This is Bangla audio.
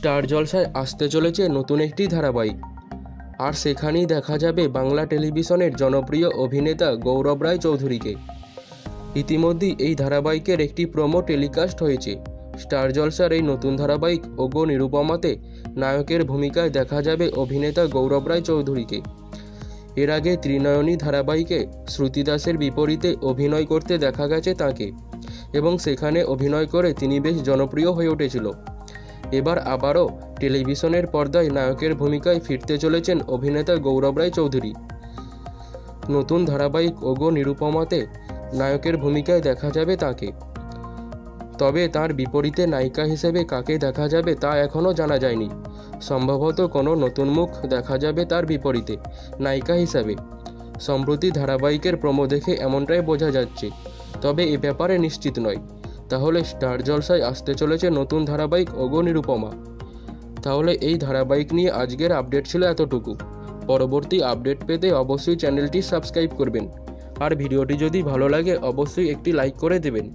স্টার জলসায় আসতে চলেছে নতুন একটি ধারাবাহিক, আর সেখানেই দেখা যাবে বাংলা টেলিভিশনের জনপ্রিয় অভিনেতা গৌরব রায় চৌধুরীকে। ইতিমধ্যেই এই ধারাবাহিকের একটি প্রোমো টেলিকাস্ট হয়েছে। স্টার জলসার এই নতুন ধারাবাহিক ওগো নিরুপমাতে নায়কের ভূমিকায় দেখা যাবে অভিনেতা গৌরব রায় চৌধুরীকে। এর আগে ত্রিনয়নী ধারাবাহিকে শ্রুতিদাসের বিপরীতে অভিনয় করতে দেখা গেছে তাঁকে, এবং সেখানে অভিনয় করে তিনি বেশ জনপ্রিয় হয়ে উঠেছিল। এবার আবারও টেলিভিশনের পর্দায় নায়কের ভূমিকায় ফিরতে চলেছেন অভিনেতা গৌরব রায় চৌধুরী। নতুন ধারাবাহিক ওগো নিরুপমাতে নায়কের ভূমিকায় দেখা যাবে তাঁকে, তবে তার বিপরীতে নায়িকা হিসেবে কাকে দেখা যাবে তা এখনও জানা যায়নি। সম্ভবত কোনো নতুন মুখ দেখা যাবে তার বিপরীতে নায়িকা হিসাবে। সম্প্রতি ধারাবাহিকের প্রোমো দেখে এমনটাই বোঝা যাচ্ছে, তবে এ ব্যাপারে নিশ্চিত নয়। তাহলে স্টার জলসায় আসতে চলেছে নতুন ধারাবাহিক ওগো নিরুপমা। তাহলে এই ধারাবাহিক নিয়ে আজকের আপডেট ছিল এতটুকু। পরবর্তী আপডেট পেতে অবশ্যই চ্যানেলটি সাবস্ক্রাইব করবেন, আর ভিডিওটি যদি ভালো লাগে অবশ্যই একটি লাইক করে দেবেন।